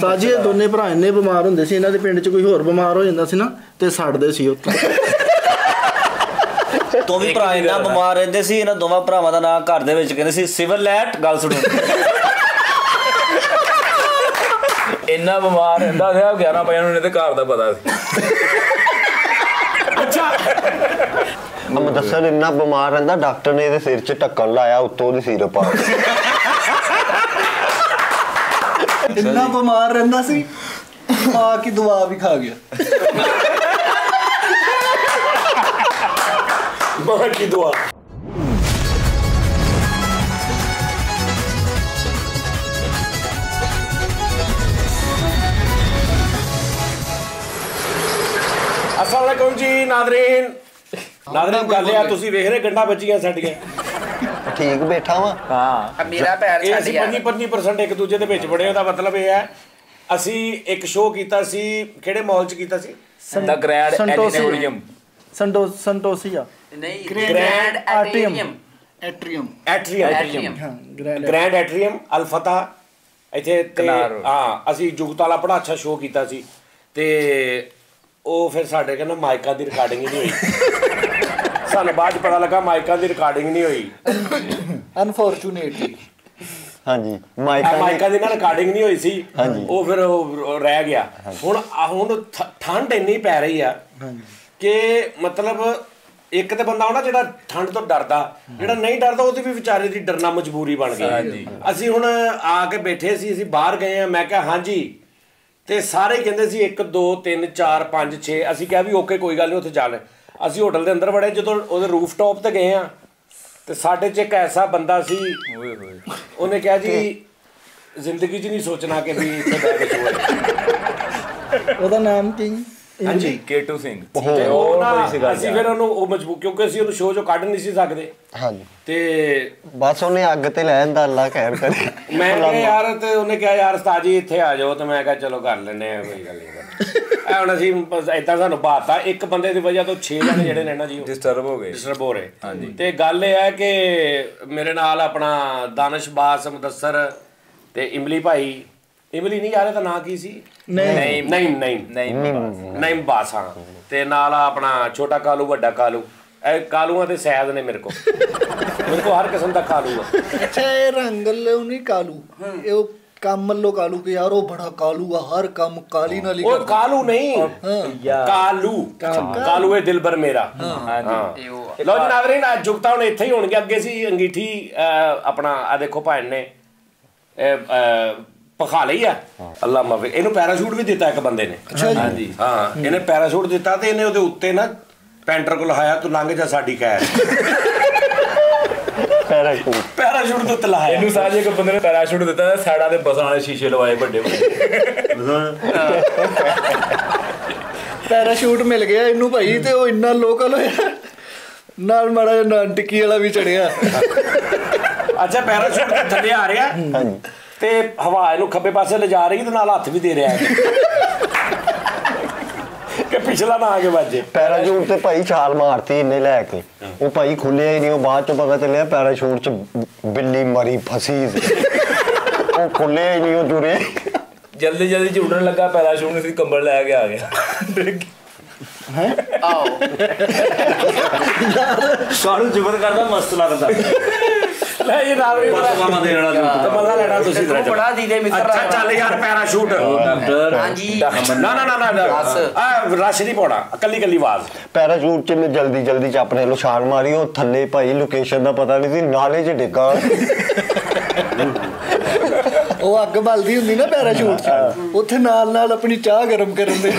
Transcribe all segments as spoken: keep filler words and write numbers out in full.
ਸਾਜੀ ਇਹ ਦੋਨੇ ਭਰਾ ਇੰਨੇ ਬਿਮਾਰ ਹੁੰਦੇ ਸੀ ਇਹਨਾਂ ਦੇ ਪਿੰਡ 'ਚ ਕੋਈ ਹੋਰ ਬਿਮਾਰ ਹੋ ਜਾਂਦਾ ਸੀ ਨਾ ਤੇ ਸੜਦੇ ਸੀ ਉੱਥੇ ਤੋਂ ਵੀ ਭਰਾ ਇੰਨਾ ਬਿਮਾਰ ਰਹਿੰਦੇ ਸੀ ਇਹਨਾਂ ਦੋਵਾਂ ਭਰਾਵਾਂ ਦਾ ਨਾਂ ਘਰ ਦੇ ਵਿੱਚ ਕਹਿੰਦੇ ਸੀ ਸਿਵਲ ਲੈਟ ਗੱਲ ਸੁਣੋ ਇੰਨਾ ਬਿਮਾਰ ਰਹਿੰਦਾ ਸੀ ਉਹ ਗਿਆਰਾਂ ਪਈਆਂ ਨੂੰ ਨੇ ਤੇ ਘਰ ਦਾ ਪਤਾ ਸੀ ਅੱਛਾ ਅਮ ਦੱਸਣ ਇੰਨਾ ਬਿਮਾਰ ਰਹਿੰਦਾ ਡਾਕਟਰ ਨੇ ਇਹਦੇ ਸਿਰ 'ਚ ਢੱਕਣ ਲਾਇਆ ਉੱਤੋਂ ਦੀ ਸਿਰਪ ਆ इतना बीमार रहता सी मां की दुआ भी खा गया मां की दुआ अस्सलामुअलैकुम जी नादरीन नादरीन कर लिया तुसी देख रहे गंडा बच्चियां साडियां ठीक बैठा वा हां मेरा पैर छाडी है ये पच्चीस प्रतिशत एक दूजे ਦੇ ਵਿੱਚ ਬੜੇ ਉਹਦਾ ਮਤਲਬ ਇਹ ਹੈ ਅਸੀਂ ਇੱਕ ਸ਼ੋਅ ਕੀਤਾ ਸੀ ਕਿਹੜੇ ਮਾਲ ਚ ਕੀਤਾ ਸੀ ਦਾ ਗ੍ਰੈਂਡ ਐਟਰੀਅਮ ਸੰਟੋ ਸੰਟੋਸੀਆ ਨਹੀਂ ਗ੍ਰੈਂਡ ਐਟਰੀਅਮ ਐਟਰੀਅਮ ਐਟਰੀਅਮ ਹਾਂ ਗ੍ਰੈਂਡ ਐਟਰੀਅਮ ਅਲਫਤਾ ਇੱਥੇ ਤੇ ਹਾਂ ਅਸੀਂ ਜੁਗਤਾਲਾ ਬੜਾ ਅੱਛਾ ਸ਼ੋਅ ਕੀਤਾ ਸੀ ਤੇ ਉਹ ਫਿਰ ਸਾਡੇ ਕਹਿੰਦਾ ਮਾਈਕਾ ਦੀ ਰਿਕਾਰਡਿੰਗ ਨਹੀਂ ਹੋਈ ਸਾਨੂੰ ਬਾਅਦ ਪਤਾ ਲੱਗਾ ਮਾਈਕਾ ਦੀ ਰਿਕਾਰਡਿੰਗ ਨਹੀਂ ਹੋਈ ਅਨਫੋਰਚੂਨੇਟਲੀ ਹਾਂਜੀ ਮਾਈਕਾ ਮਾਈਕਾ ਦੀ ਨਾ ਰਿਕਾਰਡਿੰਗ ਨਹੀਂ ਹੋਈ ਸੀ ਉਹ ਫਿਰ ਉਹ ਰਹਿ ਗਿਆ ਹੁਣ ਹੁਣ ਠੰਡ ਇੰਨੀ ਪੈ ਰਹੀ ਆ ਕਿ ਮਤਲਬ ਇੱਕ ਤੇ ਬੰਦਾ ਹੋਣਾ ਜਿਹੜਾ ਠੰਡ ਤੋਂ ਡਰਦਾ ਜਿਹੜਾ ਨਹੀਂ ਡਰਦਾ ਉਹਦੀ ਵੀ ਵਿਚਾਰੇ ਦੀ ਡਰਨਾ ਮਜਬੂਰੀ ਬਣ ਗਈ ਅਸੀਂ ਹੁਣ ਆ ਕੇ ਬੈਠੇ ਸੀ ਅਸੀਂ ਬਾਹਰ ਗਏ ਆ ਮੈਂ ਕਿਹਾ ਹਾਂਜੀ ਤੇ ਸਾਰੇ ਕਹਿੰਦੇ ਸੀ ਇੱਕ ਦੋ ਤਿੰਨ ਚਾਰ ਪੰਜ ਛੇ ਅਸੀਂ ਕਿਹਾ ਵੀ ਓਕੇ ਕੋਈ ਗੱਲ ਨਹੀਂ ਉੱਥੇ ਜਾ ਲੈ ਅਸੀਂ ਹੋਟਲ ਦੇ ਅੰਦਰ ਬੜੇ ਜਦੋਂ ਉਹਦੇ ਰੂਫ ਟੌਪ ਤੇ ਗਏ ਆ ਤੇ ਸਾਡੇ ਚ ਇੱਕ ਐਸਾ ਬੰਦਾ ਸੀ ਉਹਨੇ ਕਿਹਾ ਜੀ ਜ਼ਿੰਦਗੀ ਚ ਨਹੀਂ ਸੋਚਣਾ ਕਿ ਵੀ ਇੱਥੇ ਬੈ ਕੇ ਹੋਏ ਉਹਦਾ ਨਾਮ ਕੀ ਹਾਂਜੀ ਕੇਟੂ ਸਿੰਘ ਤੇ ਉਹ ਅਸੀਂ ਫਿਰ ਉਹਨੂੰ ਉਹ ਮਜਬੂਰ ਕਿਉਂਕਿ ਅਸੀਂ ਉਹਨੂੰ ਸ਼ੋਅ ਚੋਂ ਕੱਢ ਨਹੀਂ ਸੀ ਸਕਦੇ ਹਾਂਜੀ ਤੇ ਬਸ ਉਹਨੇ ਅੱਗ ਤੇ ਲੈ ਜਾਂਦਾ ਅੱਲਾ ਖੈਰ ਕਰੇ ਮੈਂ ਕਿਹਾ ਯਾਰ ਤੇ ਉਹਨੇ ਕਿਹਾ ਯਾਰ ਉਸਤਾਦ ਜੀ ਇੱਥੇ ਆ ਜਾਓ ਤੇ ਮੈਂ ਕਿਹਾ ਚਲੋ ਕਰ ਲੈਨੇ ਆ ਕੋਈ ਗੱਲ ਨਹੀਂ ਹੁਣ ਅਸੀਂ ਏਦਾਂ ਸਾਨੂੰ ਬਾਤਾਂ ਇੱਕ ਬੰਦੇ ਦੀ ਵਜ੍ਹਾ ਤੋਂ ਛੇ ਜਣੇ ਜਿਹੜੇ ਨੇ ਨਾ ਜੀ ਡਿਸਟਰਬ ਹੋ ਗਏ ਡਿਸਟਰਬ ਹੋ ਰਹੇ ਹਾਂਜੀ ਤੇ ਗੱਲ ਇਹ ਹੈ ਕਿ ਮੇਰੇ ਨਾਲ ਆਪਣਾ ਦਾਨਿਸ਼ ਬਾਸ ਮੁਦੱਸਰ ਤੇ ਇਮਲੀ ਭਾਈ ਇਮਲੀ ਨਹੀਂ ਆ ਰਿਹਾ ਤਾਂ ਨਾਂ ਕੀ ਸੀ ਨਹੀਂ ਨਹੀਂ ਨਹੀਂ ਨਹੀਂ ਨਹੀਂ ਬਾਸ ਹਾਂ ਤੇ ਨਾਲ ਆਪਣਾ ਛੋਟਾ ਕਾਲੂ ਵੱਡਾ ਕਾਲੂ ਇਹ ਕਾਲੂਆਂ ਤੇ ਸੈਦ ਨੇ ਮੇਰੇ ਕੋਲ ਮੇਰੇ ਕੋਲ ਹਰ ਕਿਸਮ ਦਾ ਕਾਲੂ ਆ ਅੱਛਾ ਇਹ ਰੰਗ ਲਉਣੀ ਕਾਲੂ ਇਹ काम लो कालू के यारो बड़ा कालू हर काम काली नाली ओ कालू नहीं कालू कालू है दिल भर मेरा हां जी लो नावरीन आज जुगता हुणे इथे ही होणगे अगे सी अंगीठी अपना आ देखो भाण ने पखा लई है अल्लाह माफी इनु पैराशूट भी दिता एक बंदे ने हां जी हां इने पैराशूट दिता ते इने ओदे उत्ते ना पेंटर को लहाया तू लंघ जा साडी कैर पैराशूट पैराशूट तो तलाया ਇਹਨੂੰ ਸਾਜੇ ਕੋ ਬੰਦੇ ਨੇ ਪੈਰਾਸ਼ੂਟ ਦਿੱਤਾ ਸਾੜਾ ਦੇ ਬਸਾਂ ਵਾਲੇ ਸ਼ੀਸ਼ੇ ਲਵਾਏ ਵੱਡੇ ਪੈਰਾਸ਼ੂਟ ਮਿਲ ਗਿਆ ਇਹਨੂੰ ਭਾਈ ਤੇ ਉਹ ਇੰਨਾ ਲੋਕਲ ਹੋਇਆ ਨਾਲ ਮਾੜਾ ਨਾਨ ਟਿੱਕੀ ਵਾਲਾ ਵੀ ਚੜਿਆ ਅੱਛਾ ਪੈਰਾਸ਼ੂਟ ਥੱਲੇ ਆ ਰਿਹਾ ਹਾਂਜੀ ਤੇ ਹਵਾ ਇਹਨੂੰ ਖੱਬੇ ਪਾਸੇ ਲਿਜਾ ਰਹੀ ਤੇ ਨਾਲ ਹੱਥ ਵੀ ਦੇ ਰਿਹਾ ਕਿ ਪਿਛਲਾ ਨਾ ਆ ਕੇ ਵੱਜੇ ਪੈਰਾਸ਼ੂਟ ਤੇ ਭਾਈ ਛਾਲ ਮਾਰਤੀ ਇਹਨੇ ਲੈ ਕੇ ਉਹ ਭਾਈ ਖੁੱਲਿਆ ਹੀ ਨਹੀਂ ਉਹ ਬਾਅਦ ਚੋਂ ਪਤਾ ਚੱਲਿਆ ਪੈਰਾਸ਼ੂਟ ਚ ਬਿੱਲੀ ਮਰੀ ਫਸੀ ਉਹ ਖੁੱਲਿਆ ਹੀ ਨਹੀਂ ਉਹ ਜੁੜੇ ਜਲਦੀ ਜਲਦੀ ਚ ਉੱਡਣ ਲੱਗਾ ਪੈਰਾਸ਼ੂਟ ਨੇ ਕੰਬਲ ਲੈ ਕੇ ਆ ਗਿਆ ਹੈ ਆਓ ਸਾਰੂ ਜਬਰ ਕਰਦਾ ਮਸਤ ਲੱਗਦਾ ਲੈ ਇਹ ਰਾਵੀ ਮਾਮਾ ਦੇ ਨਾਲ ਤਾਂ ਮਜ਼ਾ ਲੈਣਾ ਤੁਸੀਂ ਤਰਾ ਬੜਾ ਦੀਦੇ ਮਿੱਤਰ ਅੱਛਾ ਚੱਲ ਯਾਰ ਪੈਰਾਸ਼ੂਟ ਹਾਂਜੀ ਨਾ ਨਾ ਨਾ ਨਾ ਆ ਰਸ਼ ਨਹੀਂ ਪਾਉਣਾ ਕੱਲੀ ਕੱਲੀ ਆਵਾਜ਼ ਪੈਰਾਸ਼ੂਟ ਚ ਮੈਂ ਜਲਦੀ ਜਲਦੀ ਚ ਆਪਣੇ ਲੋ ਛਾਲ ਮਾਰੀ ਉਹ ਥੱਲੇ ਭਾਈ ਲੋਕੇਸ਼ਨ ਦਾ ਪਤਾ ਨਹੀਂ ਸੀ ਨਾਲੇ ਚ ਡਿੱਗਾ ਉਹ ਅੱਗ ਬਲਦੀ ਹੁੰਦੀ ਨਾ ਪੈਰਾਸ਼ੂਟ ਚ ਉੱਥੇ ਨਾਲ ਨਾਲ ਆਪਣੀ ਚਾਹ ਗਰਮ ਕਰਨ ਦੇ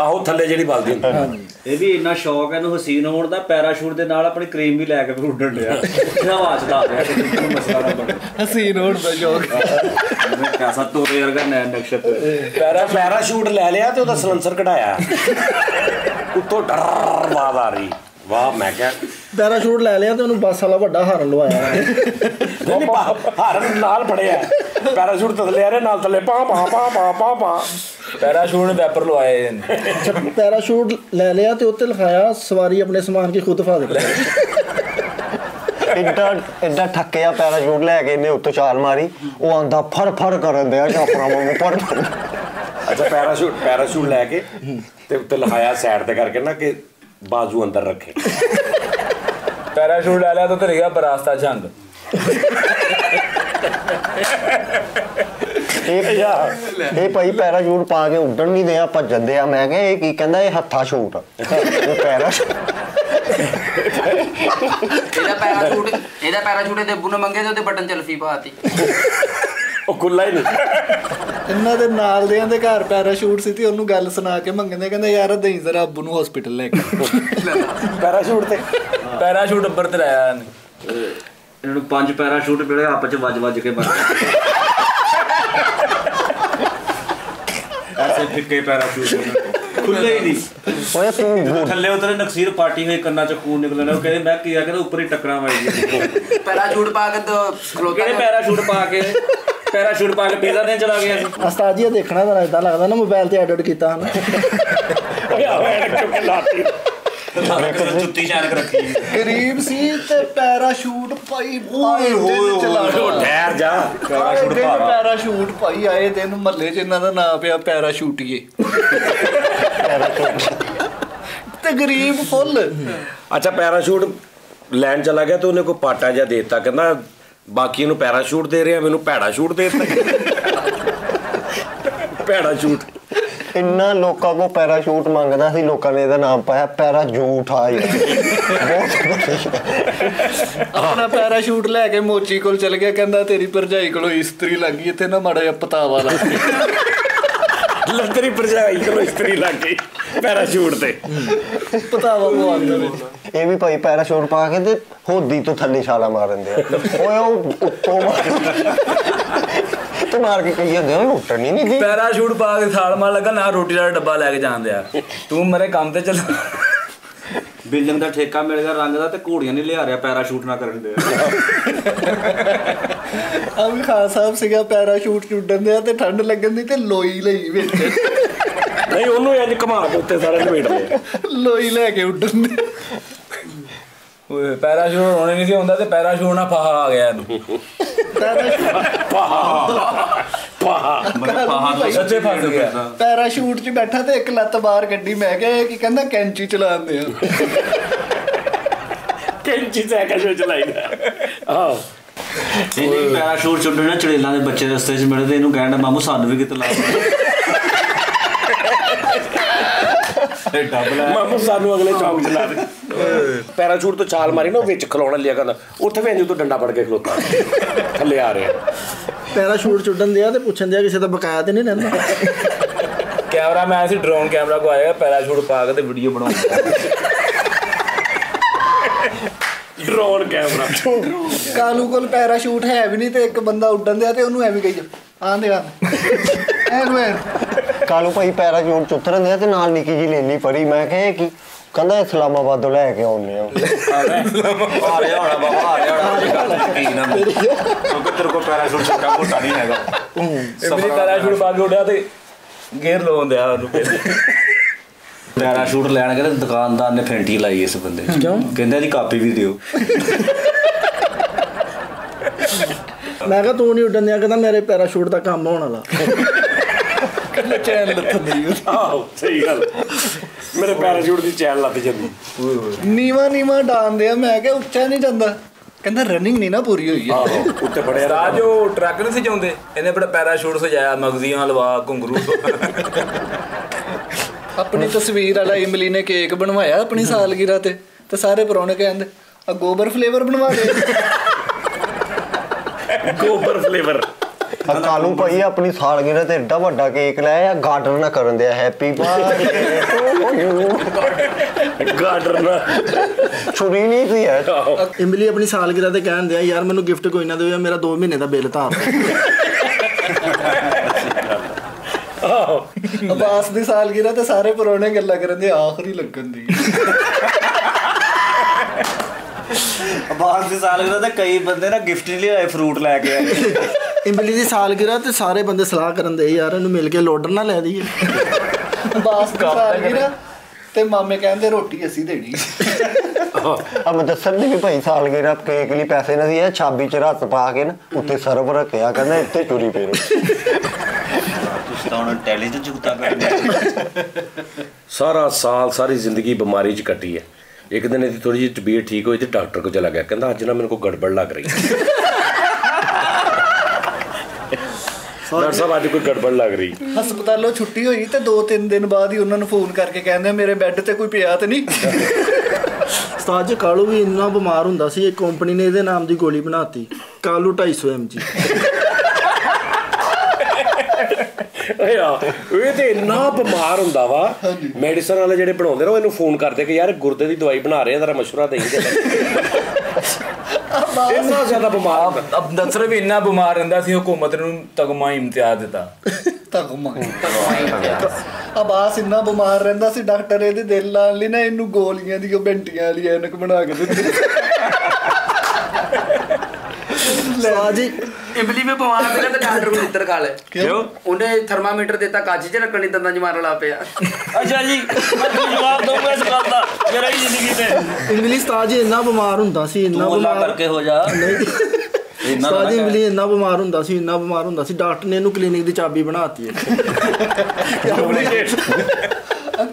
ਆਹੋ ਥੱਲੇ ਜਿਹੜੀ ਬਲਦੀ ਹੁੰਦੀ ਇਹ ਵੀ ਇੰਨਾ ਸ਼ੌਕ ਹੈ ਇਹਨੂੰ ਹਸੀਨ ਹੋਣ ਦਾ ਪੈਰਾਸ਼ੂਟ ਦੇ ਨਾਲ ਆਪਣੀ ਕਰੀਮ ਵੀ ਲੈ ਕੇ ਫਿਰ ਉੱਡਣ ਲਿਆ ਆਵਾਜ਼ ਦਾ ਆ ਰਿਹਾ ਮਸਲਾ ਨਾ ਬਣ ਹਸੀਨ ਹੋਣ ਦਾ ਸ਼ੌਕ ਪੈਸਾ ਤੋਰੇ ਵਰਗਾ ਨੈਣ ਨਕਸ਼ਤ ਪੈਰਾ ਪੈਰਾਸ਼ੂਟ ਲੈ ਲਿਆ ਤੇ ਉਹਦਾ ਸਲੰਸਰ ਕਢਾਇਆ ਉੱਤੋਂ ਡਰ ਬਾਦ ਆ ਰਹੀ ਵਾਹ ਮੈਂ ਕਿਹਾ ਪੈਰਾਸ਼ੂਟ ਲੈ ਲਿਆ ਤੇ ਉਹਨੂੰ ਬੱਸ ਵਾਲਾ ਵੱਡਾ ਹਾਰਨ ਲਵਾਇਆ ਨਹੀਂ ਹਾਰਨ ਨਾਲ ਫੜਿਆ ਪੈਰਾਸ਼ੂਟ ਥੱਲੇ ਆ ਰਿਹਾ ਨਾਲ ਥੱਲੇ ਪਾ ਪਾ ਪਾ ਪਾ ਪਾ ਪਾ ਪੈਰਾਸ਼ੂਟ ਨੇ ਵੈਪਰ ਲਵਾਏ ਨੇ ਪੈਰਾਸ਼ੂਟ ਲੈ ਲਿਆ ਤੇ ਉੱਤੇ ਲਿਖਾਇਆ ਸਵਾਰੀ ਆਪਣੇ ਸਮਾਨ ਕੀ ਖੁਦ ਫਾ ਦਿੱਤਾ एडा ठक्के या पैराशूट लैके इन्हें उत्तों चाल मारी वो आंधा फर फर कर दिया अच्छा पैराशूट पैराशूट लैके ते उत्ते लखाया सैड ते करके ना कि बाजू अंदर रखे पैराशूट डाला तो तेरे गया बरास्ता जंग पैराशूट पा के उड्डन नहीं दिया भजन दिया मैं कहना ये हत्था शूट पैराशूट ਇਹਦਾ ਪੈਰਾਸ਼ੂਟ ਇਹਦਾ ਪੈਰਾਸ਼ੂਟ ਦੇ ਬੁਨ ਮੰਗੇ ਤੇ ਉਹਦੇ ਬਟਨ ਚਲਫੀ ਪਾਤੀ ਉਹ ਖੁੱਲਾ ਹੀ ਨਹੀਂ ਇਹਨਾਂ ਦੇ ਨਾਲ ਦੇਆਂ ਦੇ ਘਰ ਪੈਰਾਸ਼ੂਟ ਸੀ ਤੇ ਉਹਨੂੰ ਗੱਲ ਸੁਣਾ ਕੇ ਮੰਗਦੇ ਕਹਿੰਦੇ ਯਾਰ ਦੇਈ ਜ਼ਰਾ ਅੱਬੂ ਨੂੰ ਹਸਪੀਟਲ ਲੈ ਕੇ ਪੈਰਾਸ਼ੂਟ ਤੇ ਪੈਰਾਸ਼ੂਟ ਉੱਪਰ ਤੇ ਲਾਇਆ ਇਹਨਾਂ ਨੂੰ ਪੰਜ ਪੈਰਾਸ਼ੂਟ ਮਿਲੇ ਆਪਸ ਚ ਵੱਜ ਵੱਜ ਕੇ ਮਰਦੇ ਐਸੇ ਫਿੱਕੇ ਪੈਰਾਸ਼ੂਟ खुले ही नहीं थले उतरे नक्सीर पार्टी हुई कन्ना चकूर निकलने वो कहते मैं किया कहते ऊपर ही टकरा मारी पैराशूट पा के तो कहते पैराशूट पा के पैराशूट पा के पिज्जा देने चला गया उस्ताद जी देखना जरा इदा लगदा ना मोबाइल ते एडिट कीता ना ओए ऐड करके लाती जुत्ती जान के रखी गरीब सी ते पैराशूट पाई ओए होए होए ठहर जा पैराशूट पा पैराशूट पाई आए ते नु मल्ले च इना दा नाम पे पैराशूटिए गरीब फुल अच्छा पैराशूट लैंड चला गया तो उन्हें कोई पाटा जा देता कहना बाकी नु पैराशूट दे रहे हैं मैनू पैड़ा शूट देता पैड़ा शूट इन्ना लोका को पैराशूट मांगना सी लोका ने इहदा नाम पाया पैरा झूठ आया अपना पैराशूट लेके मोची कोल चल गया कहंदा तेरी भरजाई कोलों इस्त्री लगी इत्थे ना माड़ा जा पतावा लग लत्तरी परजाई कोलों इस्त्री लग गई पैराशूट ते पतावा पवांदे ए वी भाई पैराशूट पा के ते होदी तो थल्ले छाला मारन दे ओए उत्तो मार तो मार के कहिया दे लुटन ही नहीं पैराशूट पा के थाल मार लगा ना रोटी दा डब्बा लेके जान दे तू मेरे काम ते चल बिल्डिंग दा ठेका मिल गया रंग दा ते घोड़ियां नहीं ले आ रहा पैराशूट ना करन दे अब खान साहब सिगा पैराशूट छुड़न दिया ते ठंड लगन दी ते लोई लई विच नहीं ओनू अज घमा के उत्ते सारे लपेट ले लोई लेके उड़न दे ओए पैराशूट होने नहीं सी हुंदा ते पैराशूट ना फाहा आ गया पैराशूट पैराशूट च बैठा ते एक लत्त बाहर गड्डी मैं के की कहंदा कैंची चलान दे कैंची से कैसे चलाईदा हां पैराशूट छुड़ना चड़ेलों के बच्चे रस्ते च मिलते इन्हू कहना मामू सानू भी कित ला मामू सानू अगले चौक चला पैराशूट तो छाल मारी ना बिच खिलौना लिया करना उत्थे भी तो डंडा फड़ के खलोता थले आ रहे पैराशूट छुड़न दिया तो पूछन दिया किसी का बकाया तो नहीं रहता कैमरा मैन से ड्रोन कैमरा को आएगा पैराशूट पा के वीडियो बना ड्रोन कैमरा कालू कोल पैराशूट है भी नहीं ते एक बंदा उड़न दिया ते ओनू एवी कही आन दे आन एन कालू भाई पैराशूट उतरन दिया ते नाल निकी जी लेनी पड़ी मैं कहे कि कहंदा इस्लामाबाद तो लेके आउने आ आ रहा होना बाबा आ रहा होना की ना क्योंकि तेरे को पैराशूट छोटा मोटा नहीं हैगा मेरी पैराशूट पा के उड़या ते गेयर लोन दिया ओनू पैराशूट लैन गए दुकानदार ने फेंटी लाई इस बंदे कहंदा कापी भी दियो मैं कहा तू नहीं उड्डन दिया कहंदा मेरे पैराशूट का काम होने वाला चैन सही गल मेरे पैराशूट की चैन लग जाती नीवा नीवा डाल दिया मैं क्या उच्चा नहीं जाता कहंदा रनिंग नहीं ना पूरी हुई उत्ते बड़े राज जो ट्रक नहीं सजाते इन्हें बड़ा पैराशूट सजाया मगजियां हलवा घुंगरू अपनी तस्वीर वाला इमली ने केक बनवाया अपनी सालगिरह ते ते सारे परौने कहंदे आ गोबर फ्लेवर बनवा दे गोबर फ्लेवर कालू भाई अपनी सालगिरह ते एड्डा बड़ा केक लाया गार्डन ना करन दिया हैप्पी बर्थडे गार्डन ना छुरी नहीं थी यार इमली अपनी सालगिरह ते कहन दिया यार मेनू गिफ्ट कोई ना दे यार मेरा दो महीने दा बिल तां अब्बास दी सालगिरह ते सारे पुराने गल्ला करन दे आखरी लगन दी अब्बास दी सालगिरह ते कई बंदे ना गिफ्ट नहीं ले आए फ्रूट लेके आए इमली दी सालगिरह ते सारे बंदे सलाह करन दे यार इनु मिल के लोडर ना ले दीए अब्बास दी सालगिरह ते मामे कहंदे रोटी असी देनी अब मुदस्सर ने भी भाई साल के रब के लिए पैसे ना दिए छाबी च हत्थ पा के ना उत्ते सर्व रखया कहना इत्ते चोरी पे सारा साल सारी जिंदगी बीमारी च कटी है। एक दिन इसकी थोड़ी जी तबीयत ठीक हुई तो डॉक्टर को चला गया कहता अज ना मेरे को गड़बड़ लग रही डॉक्टर साहब अज कोई गड़बड़ लग रही। हस्पतालों छुट्टी हुई तो दो तीन दिन बाद ही उन्होंने फोन करके कहते मेरे बैड ते कोई पिया तो नहीं। उस्ताद जी कालू भी इन्ना बीमार हुंदा सी एक कंपनी ने इहदे नाम की गोली बनाती कालू ढाई सौ एम जी डॉक्टर इहदे दिल लाल ना इनू गोलियां दी बेंटियां वाली एनक बना के दित्ती। इमली में बीमार था तो डॉक्टर को चित्र खा ले क्यों उन्हें थर्मामीटर देता कांची च रखनी दंदा जी मारन ला पे। अच्छा जी मैं जवाब दूंगा इस बात का मेरा ही जिंदगी में इमली उस्ताद जी इतना बीमार हुंदा सी इतना बीमार करके हो जा उस्ताद जी इमली इतना बीमार हुंदा सी इतना बीमार हुंदा सी डॉक्टर ने इनू क्लिनिक दी चाबी बनाती है।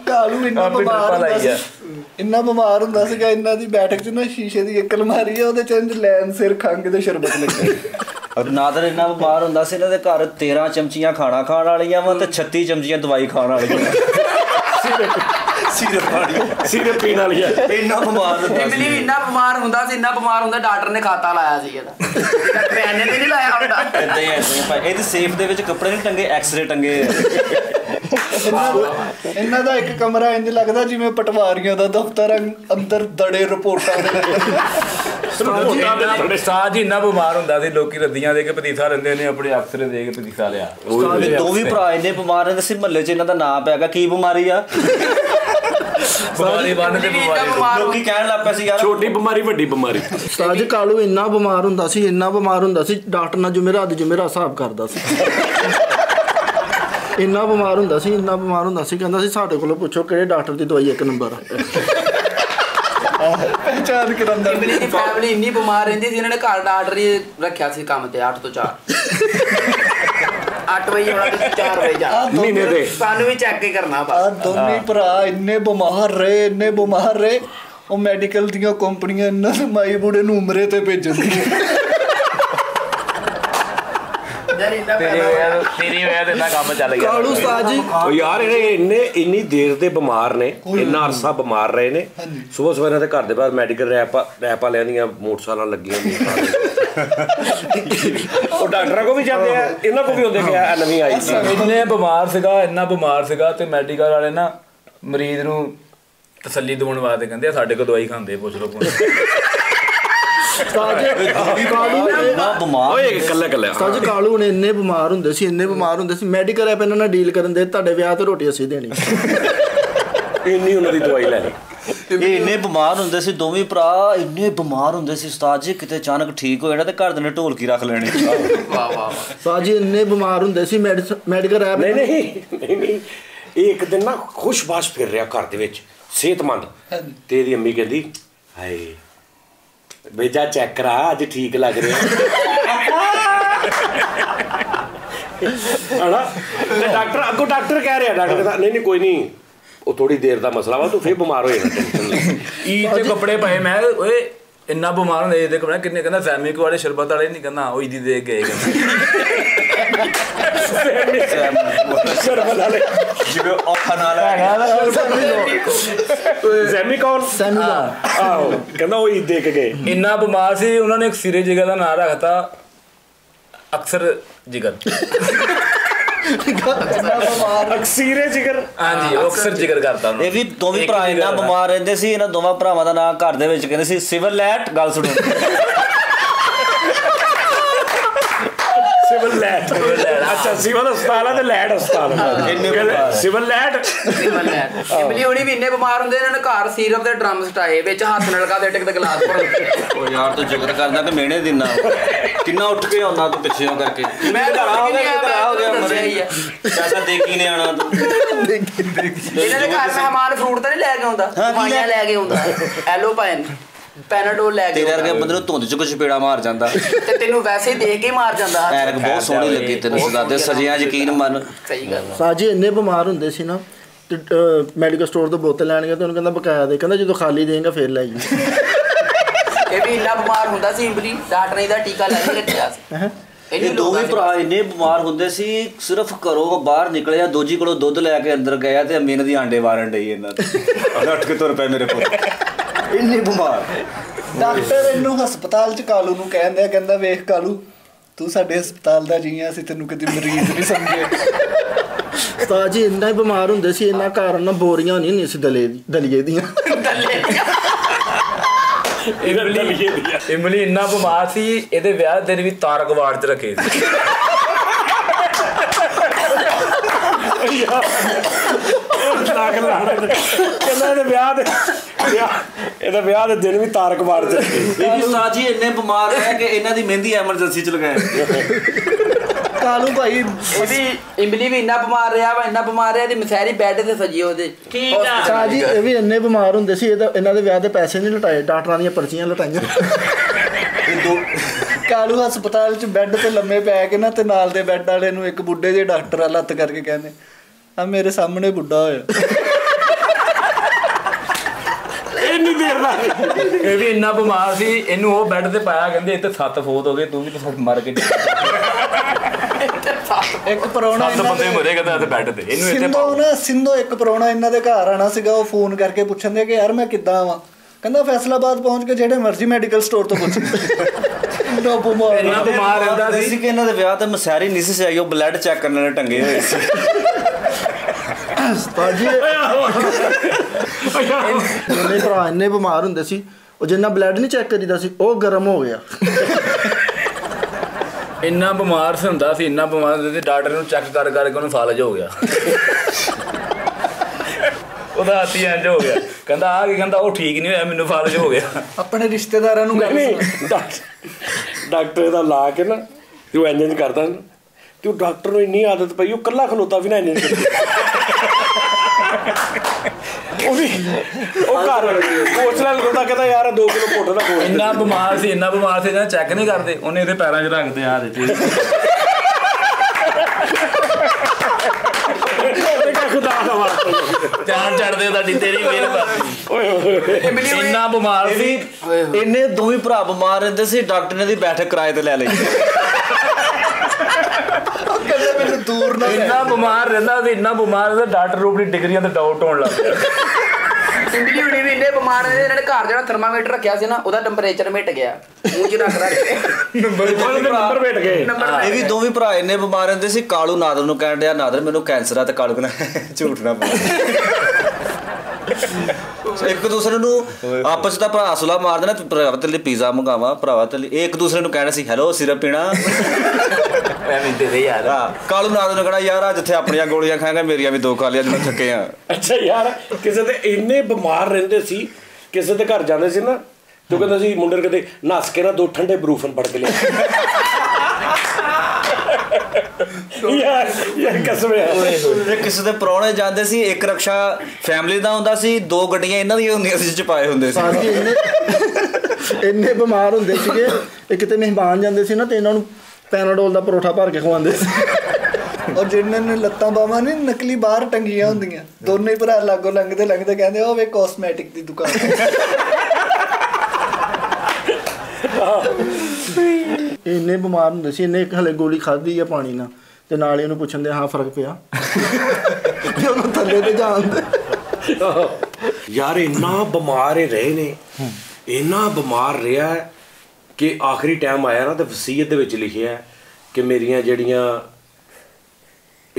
कालू इतना बीमार इन्ना बीमार हुंदा सीगा इन्ना दी बैठक च ना शीशे दी इक अलमारी है ओदे च लैन सिर खंग ते शरबत लगे और नादर इन्ना बीमार हुंदा सी इन्हां दे घर तेरह चमचियां खाना खाण वालियां वा ते छत्तीस चमचियां दवाई खाण वालियां सिरप वाली सिरप पीण वालियां इन्ना बीमार इमली इन्ना बीमार हुंदा सी इन्ना बीमार हुंदा डॉक्टर ने खाता लाया सी एदा डॉक्टर ने ते नहीं लाया हुंदा इदां ही ऐसे इहदे सेफ दे विच कपड़े नहीं टंगे एक्सरे टंगे इन्हां दा एक कमरा इंज लगदा जिवें पटवारियों दा दफ्तर अंदर दड़े रिपोर्टां दे उस्ताद जी इन्ना बीमार हुंदा सी लोकी रद्दियां दे के पतीसा लैंदे ने अपने अफसर दे के पतीसा लिया। उस्ताद जी दो भी भरा इन्ने बीमार ने सी महल्ले च इन्हां दा नाम पै गया की बीमारी आ बीमारी बन ते बीमारी लोकी कहण लग पए सी यार छोटी बीमारी वड्डी बीमारी। उस्ताद जी कालू इन्ना बीमार हुंदा सी इन्ना बीमार हुंदा सी डॉक्टर नाल जुमेरात जुमेरा हिसाब करदा सी इन्ना बीमार हुंदा सी इन्ना बीमार हुंदा सी कहंदा सी साडे कोलों पुछो किहड़े डॉक्टर दी दवाई एक नंबर पहचान करंदा। इमली दी फैमिली इन्नी बीमार रहिंदी सी इन्हां ने घर दा आर्डर ही रखिया सी कम ते आठ तो चार आठ बजे होणा ते चार बजे जा महीने दे सानू भी चेक ही करना बस। आ दोनों भरा इन्ने बीमार रहे इन्ने बीमार रहे ओ मेडिकल दीयां कंपनियां इन्हां दे माई बूढ़े नूं उमरे ते भेजदियां ਮੈਡੀਕਲ ਵਾਲੇ ਨਾ ਮਰੀਜ਼ ਨੂੰ ਤਸੱਲੀ ਦਿਵਾਉਣ ਵਾਸਤੇ ਕਹਿੰਦੇ ਸਾਡੇ ਕੋਲ ਦਵਾਈ ਖਾਂਦੇ ਪੁੱਛ ਲੋ ਕਾਲੂ ਨੇ ਇੰਨੇ ਬਿਮਾਰ ਹੁੰਦੇ ਸੀ ਇੰਨੇ ਬਿਮਾਰ ਹੁੰਦੇ ਸੀ ਮੈਡੀਕਲ ਐਪ ਇਹਨਾਂ ਨਾਲ ਡੀਲ ਕਰਨ ਦੇ ਤੁਹਾਡੇ ਵਿਆਹ ਤੇ ਰੋਟੀ ਅਸੀਂ ਦੇਣੀ ਇੰਨੀ ਉਹਨਾਂ ਦੀ ਦਵਾਈ ਲੈ ਲਈ। ਇਹ ਇੰਨੇ ਬਿਮਾਰ ਹੁੰਦੇ ਸੀ ਦੋਵੇਂ ਭਰਾ ਇੰਨੇ ਬਿਮਾਰ ਹੁੰਦੇ ਸੀ ਉਸਤਾਦ ਜੀ ਕਿਤੇ ਅਚਾਨਕ ਠੀਕ ਹੋ ਜਾਣਾ ਤੇ ਘਰ ਦੇ ਨੇ ਢੋਲਕੀ ਰੱਖ ਲੈਣੀ। ਵਾਹ ਵਾਹ ਉਸਤਾਦ ਜੀ ਇੰਨੇ ਬਿਮਾਰ ਹੁੰਦੇ ਸੀ ਮੈਡੀਕਲ ਐਪ ਨਹੀਂ ਨਹੀਂ ਨਹੀਂ ਇਹ ਇੱਕ ਦਿਨ ਨਾ ਖੁਸ਼ਬਾਸ਼ ਫਿਰ ਰਿਹਾ ਘਰ ਦੇ ਵਿੱਚ ਸਿਹਤਮੰਦ ਤੇ ਇਹਦੀ ਅੰਮੀ ਕਹਿੰਦੀ ਹਾਏ बेजा चेक करा अज ठीक लग रहे है ना डॉक्टर अगो डॉक्टर कह रहे डॉक्टर कहता नहीं नहीं कोई नहीं वो थोड़ी देर का मसला वा तू फिर बीमार हो जाना कपड़े पाए मैं ओए इन्ना बीमार होंदे इहदे कपड़े किन्ने कहंदा सैमिक वाले शरबत वाले नहीं कहंदा ओई दी दे गए शरबत वाले जिवे औखा नाल सैमिक और सैमिक आओ कहंदा ओई दे के गए इन्ना बीमार सी उन्हां ने एक सिरे जिगर दा नाम रखता अक्सर जिगर ਅਕਸੀਰੇ ਜਿਗਰ ਹਾਂਜੀ ਅਕਸਰ ਜਿਗਰ ਕਰਦਾ ਇਹ ਵੀ ਦੋਵੇਂ ਭਰਾ ਇੰਨਾ ਬਿਮਾਰ ਰਹਿੰਦੇ ਸੀ ਇਹਨਾਂ ਦੋਵਾਂ ਭਰਾਵਾਂ ਦਾ ਨਾਂ ਘਰ ਦੇ ਵਿੱਚ ਕਹਿੰਦੇ ਸੀ ਸਿਵਲ ਲੈਟ ਗੱਲ ਸੁਣੋ ਸਿਵਲ लैट अच्छा सिविल अस्पताल है ते लैट अस्पताल सिविल लैट सिविल लैट बलियोनी भी इन्ने बीमार होंदे ने घर सिरप दे ड्रम सटाए विच हाथ नलका दे टिक दे गिलास पर ओ यार तू जिक्र करदा ते मेहने दिना किन्ना उठ के आंदा तू पिछे हो करके मैं घर आ गया घर आ गया मरे चाचा देखी ने आना तू देखी देखी इन्ने दे घर मेहमान फ्रूट ते नहीं लेके आंदा पानी लेके आंदा एलोपाइन पैनाडोल ले तेरे के बंदे धुंध च कुछ पेड़ा मार जांदा ते तेनु वैसे ही देख के मार जांदा ऐरक बहुत सोहनी लगी तेनु सदाते सजिया यकीन मन सही गल साजी इन्ने बीमार हुंदे सी ना मेडिकल स्टोर तो बोतल लैन गए तो उन कहंदा बकाया दे कहंदा जदों खाली देंगा फिर ले आई ए भी इन्ना बीमार हुंदा सी इंबली डॉक्टर ने दा टीका ला के रखया सी हैं ਇਹ ਦੋਵੇਂ ਭਰਾ ਇੰਨੇ ਬਿਮਾਰ ਹੁੰਦੇ ਸੀ ਸਿਰਫ ਘਰੋਂ ਬਾਹਰ ਨਿਕਲੇ ਆ ਦੋਜੀ ਕੋਲੋਂ ਦੁੱਧ ਲੈ ਕੇ ਅੰਦਰ ਗਿਆ ਤੇ ਅਮੀਨ ਦੀ ਆਂਡੇ ਵਾਰਨ ਡਈ ਇਹਨਾਂ ਤੇ ਅੱਠ ਸੌ ਰੁਪਏ ਮੇਰੇ ਕੋਲ ਇੰਨੇ ਬਿਮਾਰ ਡਾਕਟਰ ਇਹਨੂੰ ਹਸਪਤਾਲ ਚ ਕਾਲੂ ਨੂੰ ਕਹਿੰਦੇ ਆ ਕਹਿੰਦਾ ਵੇਖ ਕਾਲੂ ਤੂੰ ਸਾਡੇ ਹਸਪਤਾਲ ਦਾ ਜੀਆ ਸੀ ਤੈਨੂੰ ਕਦੀ ਮਰੀਜ਼ ਨਹੀਂ ਸਮਝੇ ਤਾਜੀ ਇੰਨਾ ਬਿਮਾਰ ਹੁੰਦੇ ਸੀ ਇਹਨਾਂ ਕਾਰਨ ਨਾ ਬੋਰੀਆਂ ਨਹੀਂ ਹੁੰਦੀਆਂ ਸੀ ਦਲੇ ਦੀ ਦਲੀਏ ਦੀਆਂ ਦਲੇ इमली इन्ना बमार सी एदे ब्याह दिन भी तारक वार्ड च रखे तारक वार्ड च रखे इन्ने बमार है कि इन्हां दी मेहंदी एमरजेंसी च लगाई कालू भाई एदी इमली भी इन्ना बीमार रहा वा इन्ना बीमार रहा दी मसहरी बेड ते सजी ओदे ठीक आ साजी ए भी इन्ने बीमार हुंदे सी ए ते इन्ना दे ब्याह दे पैसे नहीं लटाए डॉक्टरां दी पर्चियां लटाइयां ए दो कालू अस्पताल च बेड ते लम्मे पै के ना ते नाल दे बेड वाले नु एक बुड्ढे जे डॉक्टर लत करके कहंदे आ मेरे सामने बुड्ढा होया ए नहीं देरदा ए भी इन्ना बीमार सी इनु ओ बेड ते पाया कहंदे इते सत फोत हो गए तू भी ते मर के ਇੱਕ ਪਰੋਣਾ ਇਹਨਾਂ ਬੰਦੇ ਮਰੇਗਾ ਤਾਂ ਬੈਠ ਤੇ ਇਹਨੂੰ ਇੱਥੇ ਪਾਉ ਨਾ ਸਿੰਧੋ ਇੱਕ ਪਰੋਣਾ ਇਹਨਾਂ ਦੇ ਘਰ ਆਣਾ ਸੀਗਾ ਉਹ ਫੋਨ ਕਰਕੇ ਪੁੱਛਣਦੇ ਕਿ ਯਾਰ ਮੈਂ ਕਿੱਦਾਂ ਆਵਾਂ ਕਹਿੰਦਾ ਫੈਸਲਾਬਾਦ ਪਹੁੰਚ ਕੇ ਜਿਹੜੇ ਮਰਜ਼ੀ ਮੈਡੀਕਲ ਸਟੋਰ ਤੋਂ ਪੁੱਛ ਇੰਨਾ ਬਿਮਾਰ ਇੰਨਾ ਬਿਮਾਰ ਰਹਿੰਦਾ ਸੀ ਕਿ ਇਹਨਾਂ ਦੇ ਵਿਆਹ ਤੇ ਮਸਹਿਰੀ ਨਹੀਂ ਸੀ ਸਜਾਈ ਉਹ ਬਲੱਡ ਚੈੱਕ ਕਰਨ ਵਾਲੇ ਟੰਗੇ ਹੋਏ ਸੀ ਸਤਾਜੀ ਇਹਨੇ ਭਰਾ ਇੰਨੇ ਬਿਮਾਰ ਹੁੰਦੇ ਸੀ ਉਹ ਜਿੰਨਾ ਬਲੱਡ ਨਹੀਂ ਚੈੱਕ ਕਰੀਦਾ ਸੀ ਉਹ ਗਰਮ ਹੋ ਗਿਆ इन्ना बीमार से होंदा सी इन्ना बीमार होंदा सी डॉक्टर नूं चेक कर कर के उन्हें फालज हो गया ओदा आती एंड हो गया कहंदा आ कि कहंदा ओ ठीक नहीं होया मेनू फालज हो गया अपने रिश्तेदारां नूं डॉक्टर दा ला के ना जो इंजन करदा ते ओ डॉक्टर नूं इन्नी आदत पई ओ कल्ला खलोता भी ना इंजन ओ भी ओ घर कोचला लगदा कहंदा यार दो किलो पोटा दा कोच इन्ना बीमार सी इन्ना बीमार सी ना चेक नहीं करदे ओने इदे पैरां च रख दे आ दे ते खुदा दा वास्ता जान छड़ दे ताडी तेरी मेहरबानी ओए होए इन्ना बीमार सी इन्ने दोही भरा बीमार रहंदे सी डॉक्टर ने दी बैठक किराए ते ले लई दूर ना इतना बीमार रहता सी इतना बीमार रहता डॉक्टर रूप दी डिग्रियां ते डाउट होने लग गया सिंपली उड़ी भी इन्ने बीमार रहे इन्होंने घर जेड़ा थर्मामीटर रखया सी ना ओदा टेंपरेचर मिट गया मुंह च रख रख नंबर नंबर मिट गए ए भी दोवें भरा इन्ने बीमार रहंदे सी कालू नादर नु कहन दिया नादर मेनू कैंसर है ते कालू कहंदा झूठ ना बोल एक दूसरे नु आपस दा भरा सुला मार देना भरावा ते लिए पिज़्ज़ा मंगावा भरावा ते लिए एक दूसरे नु कहना सी हेलो सिरप पीना ਪ੍ਰਾਹੁਣੇ ਜਾਂਦੇ ਸੀ ਇੱਕ ਰਕਸ਼ਾ ਫੈਮਿਲੀ ਦਾ ਹੁੰਦਾ ਸੀ ਦੋ ਗੱਡੀਆਂ ਇਹਨਾਂ ਦੀਆਂ ਹੁੰਦੀਆਂ ਸੀ ਚਪਾਏ ਹੁੰਦੇ ਸੀ ਇੰਨੇ ਬਿਮਾਰ ਹੁੰਦੇ ਸੀਗੇ ਇਹ ਕਿਤੇ ਮਹਿਮਾਨ ਜਾਂਦੇ ਸੀ ਨਾ ਤੇ ਇਹਨਾਂ ਨੂੰ ਪੈਨਾਡੋਲ ਦਾ ਪਰੋਠਾ ਭਰ ਕੇ ਖਵਾਉਂਦੇ ਸੀ ਔਰ ਜਿਹਨਾਂ ਨੇ ਲੱਤਾਂ ਬਾਹਾਂ ਨੇ ਨਕਲੀ ਬਾਹਰ ਟੰਗੀਆਂ ਹੁੰਦੀਆਂ ਦੋਨੇ ਹੀ ਭਰਾ ਲਾਗੋ ਲੰਘਦੇ ਲੰਘਦੇ ਕਹਿੰਦੇ ਉਹ ਵੇ ਕਾਸਮੈਟਿਕ ਦੀ ਦੁਕਾਨ ਇੰਨੇ ਬਿਮਾਰ ਹੁੰਦੇ ਸੀ ਇੰਨੇ ਹਲੇ ਗੋਲੀ ਖਾਧੀ ਆ ਪਾਣੀ ਨਾਲ ਤੇ ਨਾਲ ਇਹਨੂੰ ਪੁੱਛਣ ਦੇ ਹਾਂ ਫਰਕ ਪਿਆ ਤੇ ਉਹਨੂੰ ਥੱਲੇ ਤੇ ਜਾਂਦੇ ਯਾਰ ਇੰਨਾ ਬਿਮਾਰ ਹੀ ਰਹੇ ਨੇ ਇੰਨਾ ਬਿਮਾਰ ਰਿਹਾ कि आखिरी टाइम आया ना तो वसीयत लिखे है कि मेरिया जड़िया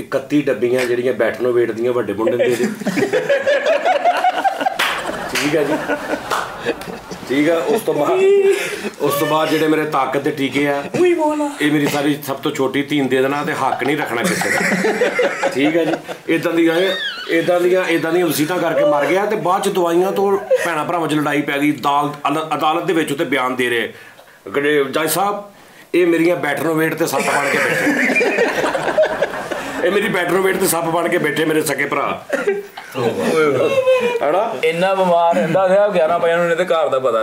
इकती डब्बिया जड़िया बैठनो वेट दिया वे मुंडे ठीक है जी ठीक है। उस तो बाद उस तो बाद जिहड़े मेरे ताकत दे टीके है ये मेरी सारी सब तो छोटी धीन दे देना, हक नहीं रखना किसी का, ठीक है जी। इदां दी इदां दी इदां दी वसीयतां करके मर गया ते बाद च दवाइयां तो भैणां भरावां च लड़ाई पै गई। दाल अदालत दे विच उत्ते बयान दे रहे गड़े जज साहब ये मेरियां बैटनोवेट ते सप्प बन के बैठे, ये मेरी बैटनोवेट ते सप्प बन के बैठे मेरे सके भरा। इन्ना बीमार रहता था ग्यारह बजे उन्हें घर का पता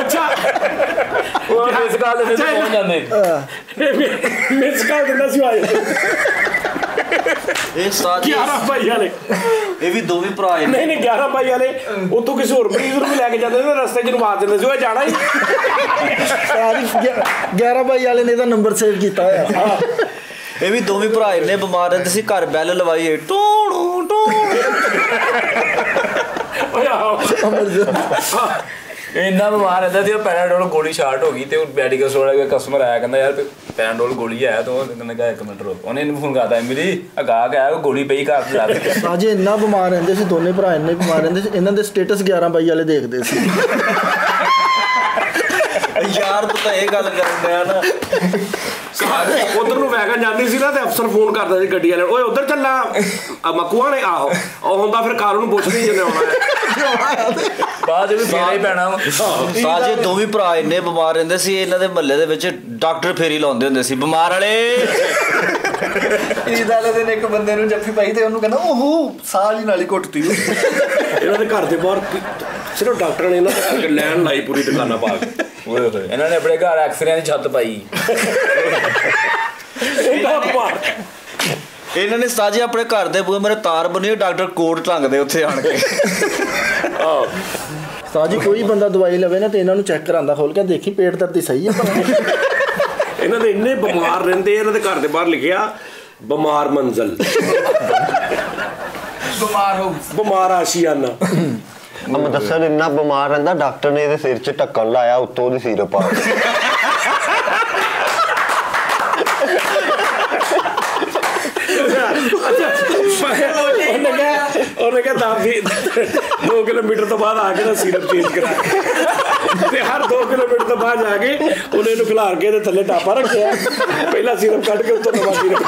अच्छा मिस कॉल पहुंच जाते मिस कॉल दिता ग्यारह भाई आले ये भी दो भी भरा नहीं नहीं ग्यारह भाई आले उतो किसी होर मरीज नूं लैके जांदे ने रस्ते च मार दिंदे सी ओए जाना ही ग्यारह भाई आले ने दा नंबर सेव कीता होया। ये भी दोवें भरा इन्ने बीमार रहते सी घर बैल लवाई है टूणू टू इन्ना बीमार रहता सी पैराडोल गोली शार्ट हो गई तो मेडिकल स्टोर का कस्टमर आया कहता यार पैराडोल गोली है तो कहना एक मिनट रोक उन्हें फोन करता मेरी गाहक आया गोली पई घर ला अजे। इन्ना बीमार रहते सी दोनों भरा इन्ने बीमार रहते इन्हों के स्टेटस ग्यारह बजे वाले देखते यार तू तो ये गल कर ना उधर वैगन जाती सी ना तो अफसर फोन करता जी गड्डी वाले ओए उधर चलना मकुआ ने आहो होंदा फिर कालू नूं पुछदी जने आउणा बाद भी फेरा ही पैना। साजे दो भी भरा इन्ने बीमार रहंदे सी इन्हां दे महल्ले दे विच डॉक्टर फेरी लाउंदे हुंदे सी बीमार वाले ईद वाले दिन एक बंदे नूं जफ्फी पाई ते उहनूं कहंदा ओहो साल ही नाल ही घुटती इन्हां दे घर दे बाहर सिर्फ डॉक्टर ने इन्हां दे लैन लाई पूरी दुकानां पा के ओए होए इन्हां ने अपने घर एक्सरे दी छत पाई इन्हां ने साजे अपने घर दे बूहे मेरे तार बनी डॉक्टर कोट ढंग दे उत्थे आण के साजी कोई बंदा दवाई लवे ना तो इन्होंने चेक करांदा खोल के देखी पेट दर्द ही सही है इन्होंने इन्ने बीमार रहते इन्होंने घर के बाहर लिखिया बीमार मंजिल बीमार बीमार आशियाना मुदस्सर इन्ना बीमार रहता डॉक्टर ने सिर च ढक्कन लाया उत्तों दी सिर पा दो किलोमीटर तो बाद आके ना सीरप चेंज कराया हर दो किलोमीटर तो बाद आके उन्हें खिलार के थले टापा रखिया पहला सीरप कट के उत्तर नवा सीरप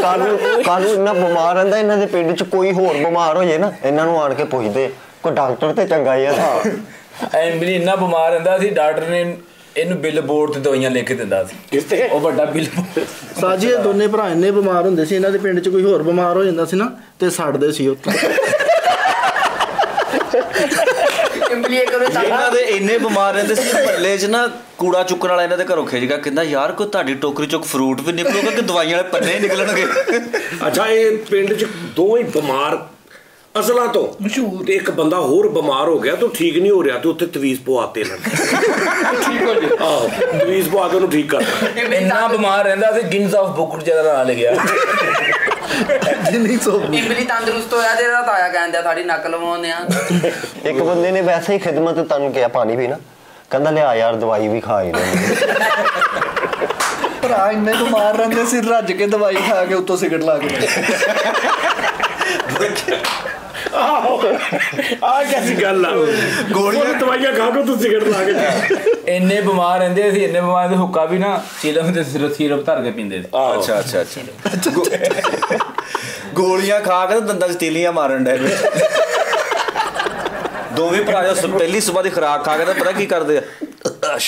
कानून इन्ना बीमार रहता इन्हों के पेट च कोई होर बीमार हो जाए ना इन्हों आन के पुछते कोई डॉक्टर तो चंगा ही था इन्ना बीमार रहता सी डॉक्टर ने ਇਹਨੂੰ ਬਿਲਬੋਰਡ ਤੇ ਦਵਾਈਆਂ ਲੈ ਕੇ ਦਿੰਦਾ ਸੀ ਕਿਤੇ ਉਹ ਵੱਡਾ ਬਿਲਬੋਰਡ ਸਾਜੀ ਇਹ ਦੋਨੇ ਭਰਾ ਇੰਨੇ ਬਿਮਾਰ ਹੁੰਦੇ ਸੀ ਇਹਨਾਂ ਦੇ ਪਿੰਡ 'ਚ ਕੋਈ ਹੋਰ ਬਿਮਾਰ ਹੋ ਜਾਂਦਾ ਸੀ ਨਾ ਤੇ ਛੱਡਦੇ ਸੀ ਉੱਥੇ ਇੰਬਲੀਏ ਕਰੇ ਤਾਂ ਇਹਨਾਂ ਦੇ ਇੰਨੇ ਬਿਮਾਰ ਰਹਿੰਦੇ ਸੀ ਮਹੱਲੇ 'ਚ ਨਾ ਕੂੜਾ ਚੁੱਕਣ ਵਾਲਾ ਇਹਨਾਂ ਦੇ ਘਰੋਂ ਖਿੱਚ ਗਿਆ ਕਹਿੰਦਾ ਯਾਰ ਕੋਈ ਤੁਹਾਡੀ ਟੋਕਰੀ 'ਚੋਂ ਫਰੂਟ ਵੀ ਨਿਕਲੂਗਾ ਕਿ ਦਵਾਈਆਂ ਵਾਲੇ ਪੰਨੇ ਹੀ ਨਿਕਲਣਗੇ। ਅੱਛਾ ਇਹ ਪਿੰਡ 'ਚ ਦੋਵੇਂ ਬਿਮਾਰ ਅਸਲਾਂ ਤੋਂ ਮਸ਼ਹੂਰ ਇੱਕ ਬੰਦਾ ਹੋਰ ਬਿਮਾਰ ਹੋ ਗਿਆ ਤੇ ਠੀਕ ਨਹੀਂ ਹੋ ਰਿਹਾ ਤੇ ਉੱਥੇ ਤਵੀਜ਼ ਪਵਾਤੇ ਲੱਗ ਠੀਕ ਹੋ ਗਿਆ ਆਹ ਤਵੀਜ਼ ਪਵਾ ਕੇ ਉਹਨੂੰ ਠੀਕ ਕਰਤਾ ਇੰਨਾ ਬਿਮਾਰ ਰਹਿੰਦਾ ਸੀ ਗਿਨਸ ਆਫ ਬੁੱਕ ਜਿਹੜਾ ਨਾਲ ਲੈ ਗਿਆ ਜਿੰਨੀ ਸੋ ਇੰਬਲੀ ਤੰਦਰੁਸਤ ਹੋਇਆ ਤੇ ਇਹਦਾ ਤਾਇਆ ਕਹਿੰਦਾ ਸਾਡੀ ਨੱਕ ਲਵਾਉਂਦੇ ਆ। ਇੱਕ ਬੰਦੇ ਨੇ ਵੈਸੇ ਹੀ ਖਿਦਮਤ ਤੁਹਾਨੂੰ ਕਿਹਾ ਪਾਣੀ ਵੀ ਨਾ ਕਹਿੰਦਾ ਲਿਆ ਯਾਰ ਦਵਾਈ ਵੀ ਖਾ ਹੀ ਲੈਂਦੇ ਭਰਾ ਇੰਨੇ ਬਿਮਾਰ ਰਹਿੰਦੇ ਸੀ ਰੱਜ ਕੇ ਦਵਾਈ ਖਾ ਕੇ ਉੱਤੋਂ ਸਿਗਰਟ ਲਾ ਕੇ गोलियां खा के दंदा च तीलियां मारन डे दोवें भरा पहली सुबह की खुराक खा के पता की करदे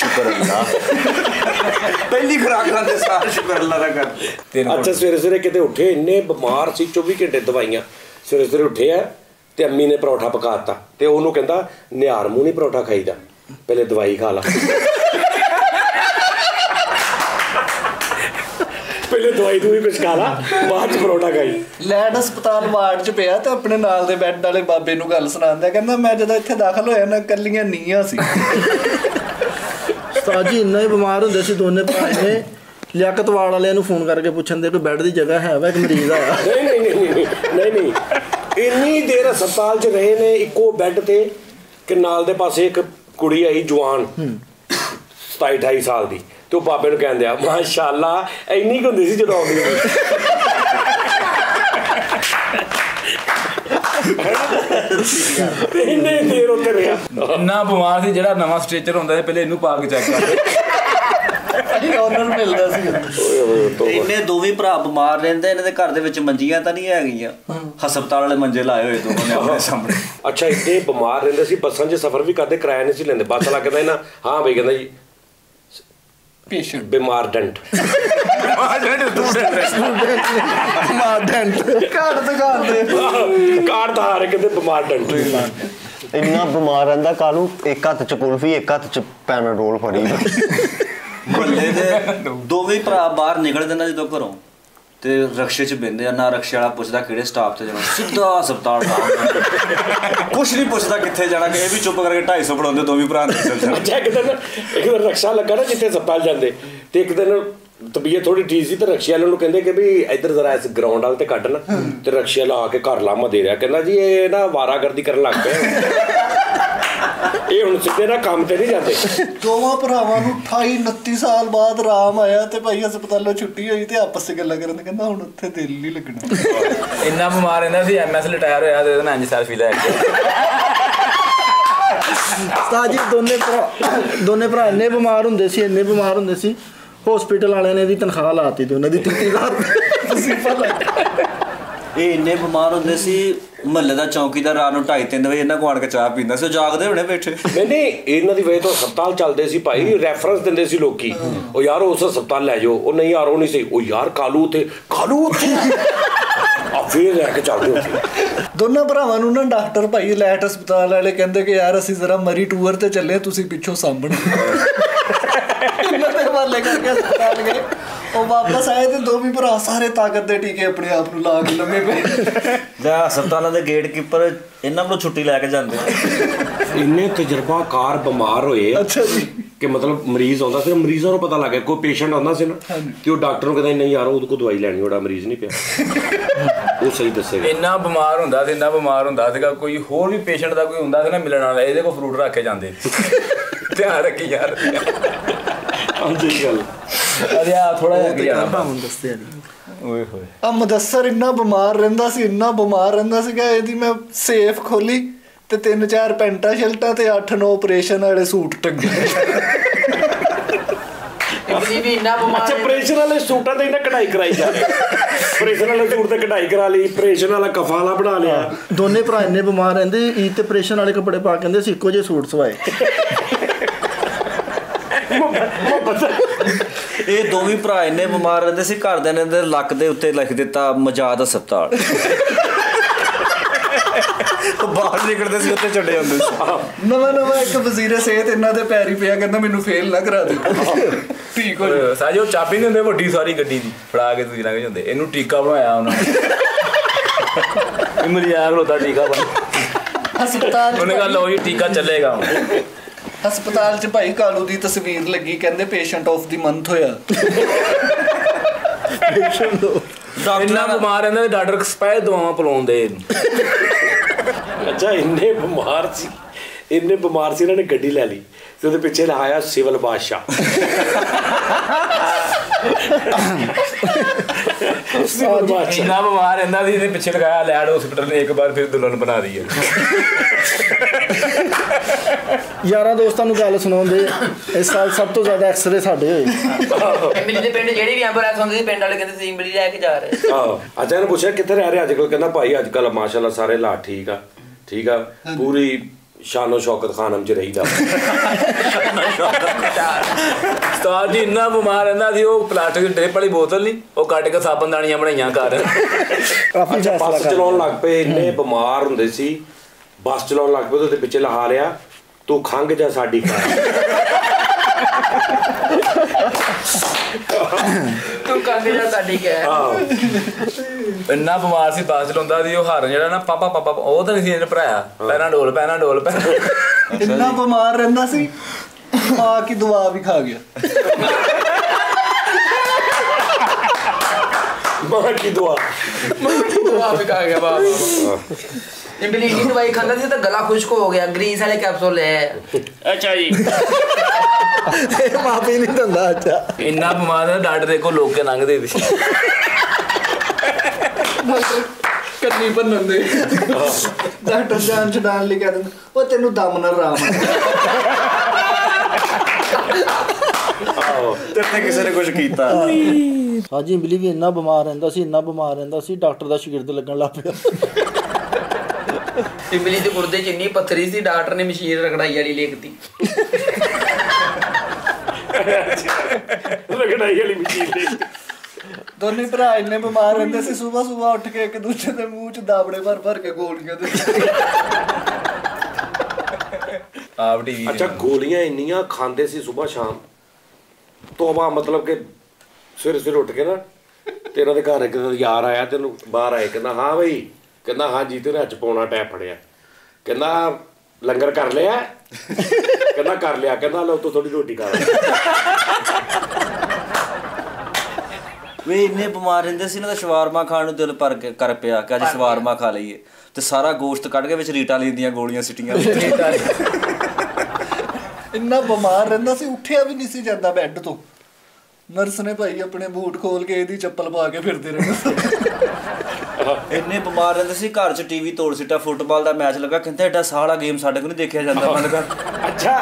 शुक्र पहली खुराक लाते सार शुक्र अल्लाह दा करदे। अच्छा सवेरे सवेरे किते उठे इन्ने बीमार सी चौबी घंटे दवाइयां सवेरे सवेरे उठे है तो अम्मी ने परौठा पकाता तो उन्होंने कहता निहार मूँह नहीं परौठा खाई दा पहले दवाई खा ला पहले दवाई दूई कुछ खा ला बाद परौठा खाई लैंड अस्पताल वार्ड च पिया तो अपने नाल दे बैड वाले बाबे नूं गल सुनांदा कहंदा मैं जदों इत्थे दाखल होया ना कल्लियां नीआं सी साजी इन्ना ही बीमार हुंदे सी दोनों भाई ने लियाकतवाड़ वाले फोन करके पूछन दे कोई बैड की जगह है वह एक मरीज आया नहीं नहीं नहीं नहीं नहीं इन्नी देर अस्पताल च रहे ने इको बैड ते कि नाल दे पासे एक कुड़ी आई जवान सताई अठाई साल की तो बाबे नूं कहन दिया माशाल्लाह इन्नी क हुंदी सी जदों आउंदी ना बिमार सी जेड़ा नवा स्ट्रेचर हुंदा है पहले इनू पा के चेक कर ऑनर मिलदा सी। इन्ने दोवें भरा बिमार रहंदे, इन्हां दे घर दे विच मंजियां तां नहीं हैगियां, हस्पताल वाले मंजे लाए होए दोवें ने अपने सामने। अच्छा इत्थे बिमार रहंदे सी, बसां च सफर भी करदे, किराया नहीं सी लैंदे, बस ला के ना हां भाई कहंदा जी पेशेंट बिमार डंट इन्ना बिमार रहा कल एक हथ च कुल्फी एक हथ च पैनाडोल फड़ी दोवें भरा बाहर निकलदे ना जदों घरों ते रक्शे च बेंदे, ना रक्शे वाला पुछदा किहड़े स्टाफ ते जाना, सिद्धा हस्पताल कुछ नहीं पुछदा कित्थे जाना, कि भी चुप करके ढाई सौ फड़ाउंदे दोवें भरा ने। अच्छा एक दिन एक दिन रक्शा लगा ना जिथे हस्पताल जांदे ते एक दिन तबीयत थोड़ी ठीक सी तो रक्शे वाले नूं कहंदे कि भी इधर जरा इस ग्राउंड वाल ते कट ना, ते रक्शे वाला आके घर लामा दे रहा, कहना जी ये ना वारागर्दी करन लग पे ये हुण सिद्धे ना काम ते नहीं जाते। दोवां भरावां नूं अठाई उनतीस साल बाद आराम आया ते भाई हस्पतालों छुट्टी हुई ते आपस च गल्लां करन, कहंदा हुण उत्थे दिल नहीं लगना। इन्ना बिमार रहंदा सी एम एस रिटायर होया ते पंज साल फील है। उस्ताद जी दोने भरा दोने भरा इन्ने बिमार हुंदे सी, इन्ने बिमार हुंदे सी, हॉस्पिटल आने ने दी तनख्वाह लाती तो उन्होंने तीती रात। ये इन्ने बिमार होंदे सी महल्ले का चौकीदार रात नूं ढाई तीन बजे इन्हां कोल आण के चाह पींदा सी, जागदे होणे बैठे। नहीं नहीं इन्हां दी वजह तो हस्पताल चलदे सी भाई, रैफरेंस दिंदे सी लोकी, ओ यार उस हस्पताल लै जाओ, ओ नहीं यार ओ नहीं सही, ओ यार कालू ते कालू फिर लैके चलदे। दोनों भरावां नूं ना डॉक्टर भाई लैट हस्पताल वाले कहंदे कि यार असीं जरा मरी टूर ते चले, तुसीं पिछों सामभण। कोई होर भी पेशेंट दा कोई हुंदा सी ना मिलण वाला, इहदे कोल फ्रूट रख के जांदे, ध्यान रखी यार। मुदस्सर इन्ना बिमार रहिंदा सी, इन्ना बिमार रहिंदा सी कि इहदी मैं सेफ खोली ते तीन चार पैंटा शर्टां ते अठ नौ ऑपरेशन वाले सूट टंगे। अच्छा ऑपरेशन वाले सूटां ते इन्ना कढ़ाई कराई जा, ऑपरेशन वाले सूट ते कढ़ाई करा ली, ऑपरेशन वाला कफाला बना लिया। दोने भरा इन्ने बिमार रहिंदे ई ते ऑपरेशन वाले कपड़े पा के आंदे सी, इक्को जेहे सूट सवाए। ਇਹ ਦੋਵੇਂ ਭਰਾ ਇੰਨੇ ਬਿਮਾਰ ਰਹਿੰਦੇ ਸੀ, ਘਰਦਿਆਂ ਨੇ ਲੱਕ ਦੇ ਉੱਤੇ ਲਿਖ ਦਿੱਤਾ ਮਜਾਦ ਹਸਪਤਾਲ। ਬਾਹਰ ਨਿਕਲਦੇ ਸੀ ਉੱਤੇ ਛੱਡੇ ਹੁੰਦੇ ਸੀ। ਨਵਾਂ ਨਵਾਂ ਇੱਕ ਵਜ਼ੀਰ ਸਿਹਤ ਇਹਨਾਂ ਦੇ ਪੈਰੀ ਪਿਆ, ਕਹਿੰਦਾ ਮੈਨੂੰ ਫੇਲ ਨਾ ਕਰਾ ਦੇ। ਠੀਕ ਹੋ ਜਾ ਸਾਜੇ, ਉਹ ਚਾਬੀ ਨਹੀਂ ਹੁੰਦੇ ਵੱਡੀ ਸਾਰੀ ਗੱਡੀ ਦੀ ਫੜਾ ਕੇ ਤੁਸੀਂ ਲੰਘ ਜਾਂਦੇ, ਇਹਨੂੰ ਟੀਕਾ ਬਣਾਇਆ ਉਹਨਾਂ ਨੇ, ਮਰੀਜ਼ ਲੋਦਾ ਟੀਕਾ ਬਣ ਹਸਪਤਾਲ ਉਹਨੇ ਗੱਲ ਹੋਈ ਟੀਕਾ ਚੱਲੇਗਾ। ਹਸਪਤਾਲ ਚ ਭਾਈ ਕਾਲੂ ਦੀ ਤਸਵੀਰ ਲੱਗੀ, ਕਹਿੰਦੇ ਪੇਸ਼ੈਂਟ ਆਫ ਦੀ ਮੰਥ ਹੋਇਆ। ਇੰਨਾ ਬਿਮਾਰ ਰਹਿੰਦਾ ਤੇ ਡਾਕਟਰ ਐਕਸਪਾਇਰ ਦਵਾਵਾਂ ਪਲਾਉਂਦੇ। ਅੱਛਾ ਇੰਨੇ ਬਿਮਾਰ ਸੀ, ਇੰਨੇ ਬਿਮਾਰ ਸੀ, ਇਹਨਾਂ ਨੇ ਗੱਡੀ ਲੈ ਲਈ ਤੇ ਉਹਦੇ ਪਿੱਛੇ ਲਾਇਆ ਸਿਵਲ ਬਾਦਸ਼ਾਹ। ਇੰਨਾ ਬਿਮਾਰ ਰਹਿੰਦਾ ਸੀ, ਇਹਦੇ ਪਿੱਛੇ ਲਗਾਇਆ ਲੈਡ ਹਸਪੀਟਲ ਨੇ, ਇੱਕ ਵਾਰ ਫਿਰ ਦੁਲਹਨ ਬਣਾ ਰਹੀ ਹੈ। यार दोस्तों गल सुना, इस साल सब तो ज्यादा एक्सरे साडे होए। मिली दे पिंड जेड़ी भी एंबुलेंस आउंदी सी, पिंड वाले कहंदे सी मिली ले के जा रहे। आहो अच्छा इन्हां पुछया कित्थे रह रहे अजकल, कहंदा भाई अजकल माशाल्लाह सारे ला ठीक आ ठीक आ, पूरी शानो शौकत खानम च रहीदा। उस्ताद जी इन्ना बिमार रहंदा सी, ओह प्लास्टिक दी ड्रिप वाली बोतल नहीं ओह कट के साबनदानियां बनाईयां घर। अच्छा बस चलाउण लग पे, इन्ने बिमार हुंदे सी, बस चलाउण लग पे ते पिछे लहा रिया तू खंघ जा साडी खा। तू खंघ जा साडी खा। इन्ना बिमार सी, बस चलांदा सी, ओह हारन जेड़ा ना पापा पापा ओह तां नहीं सी इन्हें भराया, पैनाडोल पैनाडोल पैनाडोल। इन्ना बिमार रहंदा सी मां की दवा भी खा गया। मां की दवा मां की दवा भी खा गया बाप। इमली की दवाई खांदा सी तो गला खुश्क हो गया, ग्रीस वाले कैप्सूल ले। अच्छा जी माफी नहीं दंदा। अच्छा इन्ना बिमार है, डॉक्टर को लोग के लंघ दे। कन्नी भन्नन दे डॉक्टर जान छडान ले कह ओ तेनु दम ना राम आओ तेरे किसी ने कुछ कीता हाजी बिली भी इन्ना बीमार रहंदा सी इन्ना बीमार रहंदा सी डॉक्टर दा शिगिर्द लगन लग पिया इमली दे गुर्दे च इन्नी पत्थरी सी डॉक्टर ने मशीन रगड़ाई वाली लेखती रगड़ाई वाली मशीन लेखती दोनों भरा इन्ने बीमार रहंदे सी सुबह सुबह उठ के एक दूसरे दे मुंह च दाबड़े भर भर के गोलियां दे आप टीवी अच्छा गोलियां इन्नियां खांदे सी सुबह शाम तोबा मतलब के सवेरे सवेरे उठ के ना तेरा दे घर इक यार आया तेनू बाहर आए कहंदा हां भाई कहना हाँ जी तेरे अच पौना टाइम फड़िया कहना लंगर कर लिया कहना कर लिया कहना लो तो थोड़ी रोटी खा वे इन्ने बीमार रहंदे सी ना शवारमा खाण नूं दिल भर के कर पिया कि अज शवारमा खा लईए ते सारा गोश्त कढ के विच रीटा लेंदियां गोलियां सिटियां इन्ना बीमार रहंदा सी उठिया भी नहीं सी जांदा बैड तो नर्स ने भाई अपने बूट खोल के इहदी चप्पल पा के फिरदे रहे इन्ने बीमार रहंदे सी घर च टीवी तोड़ सिटा फुटबॉल दा मैच लगा कहंदा एडा साला गेम साडे को नहीं देखिया जांदा मन लगा अच्छा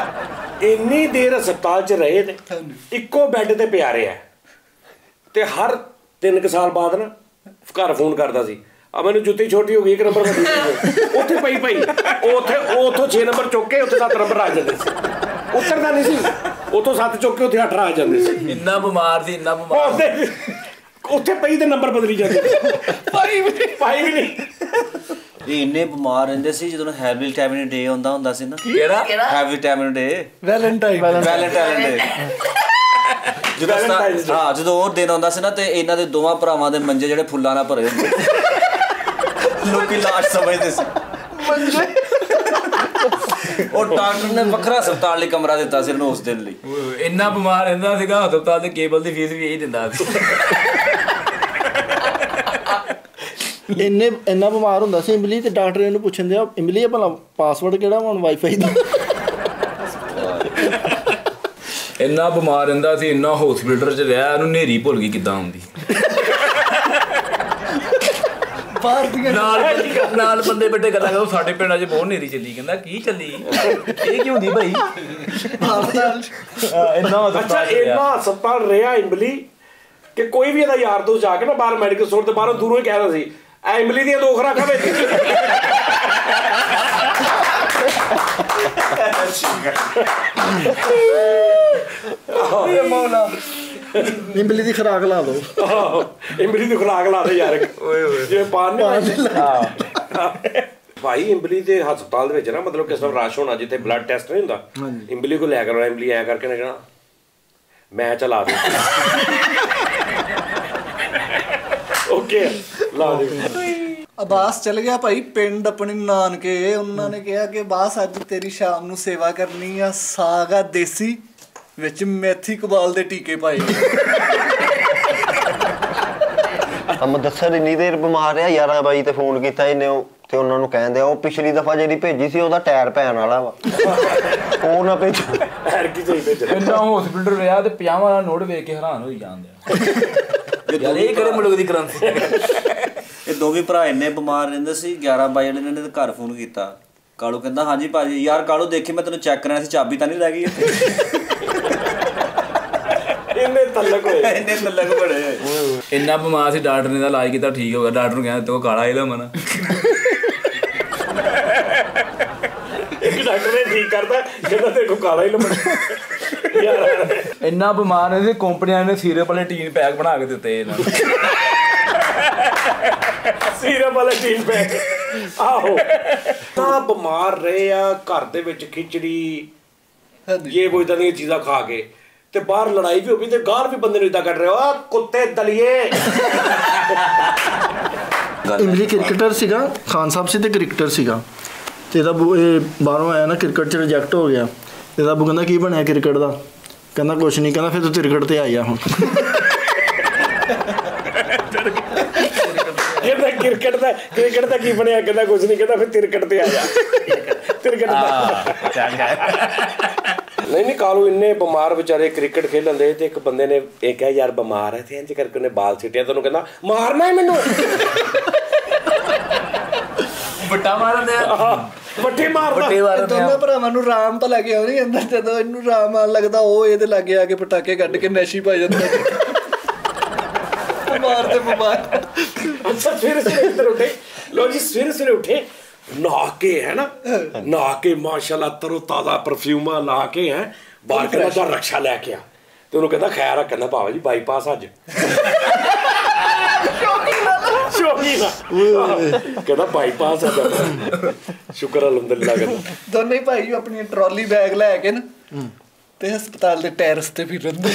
इन्नी देर अस्पताल च रहे ते इक्को बेड ते प्यारे है ते हर तीन क साल बाद ना घर फोन करदा सी आ मैनू जुत्ती छोटी हो गई एक नंबर वड्डी ओथे पई पई ओथे ओथों छह नंबर चुक के ओथे सात नंबर आ जांदे सी उतरदा नहीं सी ओथों सात चुक के ओथे अठ आ जांदे सी इन्ना बीमार सी इन्ना बीमार उथे पई दे नंबर बदली जाते पाई भी पाई भी नहीं ये इन्ने बीमार रहंदे सी जदों हैवी विटामिन डे होंदा होंदा सी ना केड़ा heavy vitamin day Valentine Valentine day जदों हां जदों ओह दिन होंदा सी ना ते इन्हां दे दोवां भरावां दे मंजे जेड़े फुल्लां नाल भरे होंदे लोकी लाश समझदे सी मंजे और डॉक्टर ने वखरा अस्पताल लई कमरा दित्ता सी उस दिन लई इन्ना बीमार रहंदा सीगा अस्पताल दे केबल दी फीस भी यही दिंदा सी इन्ने इन्ना बीमार होंदा सी इमली ते डॉक्टर इहनू पुच्छन दिया इमली भला पासवर्ड केड़ा हुन वाईफाई दा इन्ना बीमार रहंदा सी इन्ना हॉस्पिटल च रहा इहनू नेरी भुल गई किदां आंदी बाहर दी नाल नाल बंदे बैठे गल्लां करो साडे पिंडां च बहुत नेरी चली कहंदा की चली ए की हुंदी भाई इन्ना अच्छा इन्ना अस्पताल रहा इमली कि कोई भी इहदा यार दोस्त जाके ना बाहर मेडिकल स्टोर ते बाहरों दूरों ही कह रहा सी इमली दी दो खराखा बेच इमली दी खुराक ला दो इमली दी खुराक ला दे यार जे पान भाई इमली दे हस्पताल दे विच ना मतलब किस तरह रश होना जिथे ब्लड टेस्ट नहीं हुंदा इमली को लै करना इमली ऐ करके ना कहना मैं चला दे ओके ला दे अब्बास चल गया भाई पिंड अपने नानके उन्होंने कहा कि अब्बास अज तेरी शाम नू सेवा करनी है सागा देसी विच मेथी कबाल दे टीके पाए हम दस्सर इन्नी देर बीमार रहा यार भाई ते फोन किया इन्हें ते उन्होंने कहन दिया पिछली दफा जी भेजी सी ओहदा टायर पैन वाला वा ओह ना भेजो टायर की सही भेजो इन्ना हॉस्पिटल रहा ते पचास वाला नोट देख के हैरान होई जांदे इन्ना बीमार सी डॉक्टर ने इलाज किया ठीक हो गया डॉक्टर ने कहना काला ही लमन डॉक्टर ने ठीक करता कहना तेरे को काला ही लमन इन्ना बीमार है कंपनियां ने सीरप वाले टीन पैक बना के दिते सीरप वाले टीन पैक आहो ता बीमार रहे आ घर दे विच खिचड़ी ये कोई इदां दी चीज़ां खा के ते बाहर लड़ाई भी हो गई ते गाल भी बंदे नूं इदां कट रहे हो कुत्ते दलिए इमली क्रिकेटर सीगा खान साहब सी ते क्रिकेटर सीगा ते दा बाहरों आया ना क्रिकेट च रिजैक्ट हो गया ते बाबू कहंदा की बनया क्रिकेट दा कहना कुछ नहीं कहना फिर तू क्रिकेट ते आई आ हुण कहंदा क्रिकेट दा क्रिकेट दा की बनया कहंदा कुछ नहीं कहना फिर क्रिकेट ते आई आ क्रिकेट दा नहीं नहीं कालू इन्ने बीमार बेचारे क्रिकेट खेलन दे ते एक बंदे ने एक कहा यार बीमार है ते इंज करके ने बाल सिटिया तैनू कहंदा मारना है मैनू ਵੱਟਾ ਮਾਰਦੇ ਆ ਵੱਟੇ ਮਾਰਦਾ ਦੋਨਾਂ ਭਰਾਵਾਂ ਨੂੰ ਰਾਮ ਤਾਂ ਲੱਗੇ ਹੋ ਨਹੀਂ ਅੰਦਰ ਜਦੋਂ ਇਹਨੂੰ ਰਾਮ ਆਣ ਲੱਗਦਾ ਉਹ ਇਹਦੇ ਲੱਗੇ ਆ ਕੇ ਪਟਾਕੇ ਕੱਢ ਕੇ ਨਸ਼ੀ ਪਾ ਜਾਂਦਾ ਮਾਰਦੇ ਬਿਮਾਰ ਅੱਛਾ ਫਿਰ ਸਿਰੇ ਉੱਠੇ ਲੋ ਜੀ ਸਿਰੇ ਸਿਰੇ ਉੱਠੇ ਨਹਾ ਕੇ ਹੈ ਨਾ ਨਹਾ ਕੇ ਮਾਸ਼ਾਅੱਲਾ ਤਰੋ ਤਾਜ਼ਾ ਪਰਫਿਊਮਾਂ ਲਾ ਕੇ ਹੈ ਬਾਹਰ ਕਰਦਾ ਰਕਸ਼ਾ ਲੈ ਕੇ ਆ ਤੇ ਉਹਨੂੰ ਕਹਿੰਦਾ ਖੈਰ ਆ ਕਹਿੰਦਾ ਭਾਵਾ ਜੀ ਬਾਈਪਾਸ ਅੱਜ कहना बाईपास शुक्र अलहमदुलिल्लाह कहना दोनों ही भाई अपनी ट्रॉली बैग लैके ना ते हस्पताल दे टेरेस ते फिर रंदे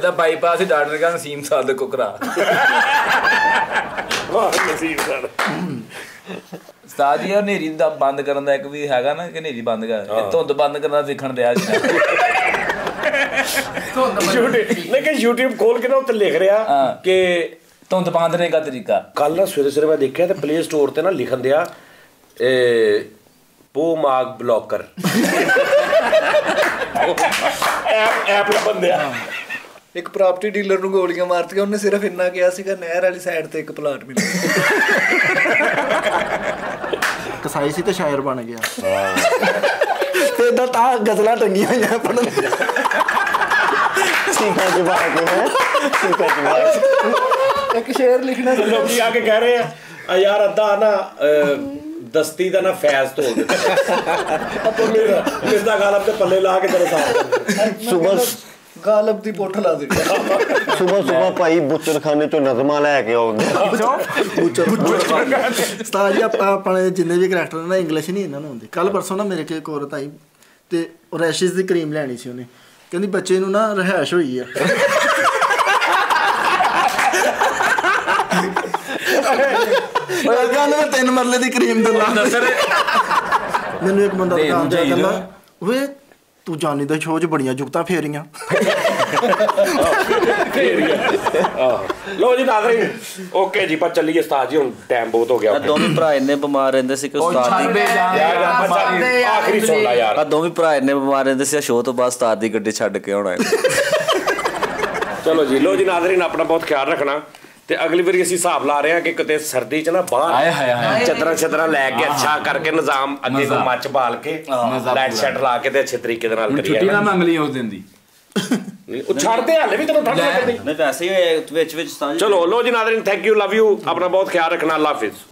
एदा बाईपास ही डॉक्टर का नसीम साहब दे कोकरा वाह नसीम साहब उस्ताद जी हनेरी दा बंद करन दा एक भी हैगा ना कि हनेरी बंद कर धुंद बंद करना सीखण दिया लेकिन YouTube खोल के ना उत्ते लिख रहा कि ਧੁੰਦ ਬੰਦ ਨੇ ਦਾ ਤਰੀਕਾ ਕੱਲ ਨਾ ਸਵੇਰੇ ਸਵੇਰੇ ਮੈਂ ਦੇਖਿਆ ਤੇ ਪਲੇ ਸਟੋਰ ਤੇ ਨਾ ਲਿਖਣ ਦਿਆ ਇਹ ਪੋ ਮਾਗ ਬਲੌਕਰ ਐਪ ਐਪ ਬੰਦਿਆ ਇੱਕ ਪ੍ਰਾਪਰਟੀ ਡੀਲਰ ਨੂੰ ਗੋਲੀਆਂ ਮਾਰਤੀਆਂ ਉਹਨੇ ਸਿਰਫ ਇੰਨਾ ਕਿਹਾ ਸੀਗਾ ਨਹਿਰ ਵਾਲੀ ਸਾਈਡ ਤੇ ਇੱਕ ਪਲਾਟ ਮਿਲਿਆ ਕਸਾਈ ਸੀ ਤੇ ਸ਼ਾਇਰ ਬਣ ਗਿਆ ਤੇ ਇਦਾਂ ਤਾਂ ਗਜ਼ਲਾਂ ਟੰਗੀਆਂ ਹੋਈਆਂ ਪੜਨ ਸੀਗਾ ਜਵਾ ਕੇ ਹੈ ਸੀਗਾ ਜਵਾ एक शेर लिखना लोग आके कह रहे हैं यार अदा ना दस्ती का ना फैज तो इसका गालब के पल्ले ला के तेरे साथ सुबह गालब की बोट ला दी सुबह सुबह भाई बुचर खाने चो नजमा लैके आओ अपने जिन्हें भी करैक्टर ना इंग्लिश नहीं इन्होंने आती कल परसों ना मेरे एक औरत आई तो रैशिज की क्रीम लैनी सी उन्हें कहती बच्चे नूं ना रहायश होई है तीन मरले की क्रीम मैनू एक बंदा कहना वे तू जानी दे शो च बड़िया जुगत फेरिया लो जी नाज़रीन ओके जी पर चलिए उस्ताद जी हुण टाइम बहुत हो गया दोवें भरा इन्ने बीमार रहंदे सी कि उस्ताद दी आखिरी सुन ला यार दोवें भरा इन्ने बीमार रहंदे सी शो तो बाद उस्ताद दी गड्डी छड्ड के आउणा चलो जी लो जी नाज़रीन अपना बहुत ख्याल रखना ते अगली बारी असीं हिसाब ला रहे हैं कि कितने सर्दी च ना बाहर चदरां चदरां लैके अच्छा करके निजाम अग्गे को मच बाल के लाइट शट ला के अच्छे तरीके दे नाल करिए छुट्टी ना मंग ली उस दिन दी ओ छाड़ते हाले भी तैनूं ठंड लगदी नहीं वैसे ही विच विच चलो लो जी नाज़रीन थैंक यू लव यू अपना बहुत ख्याल रखना अल्लाह हाफिज़।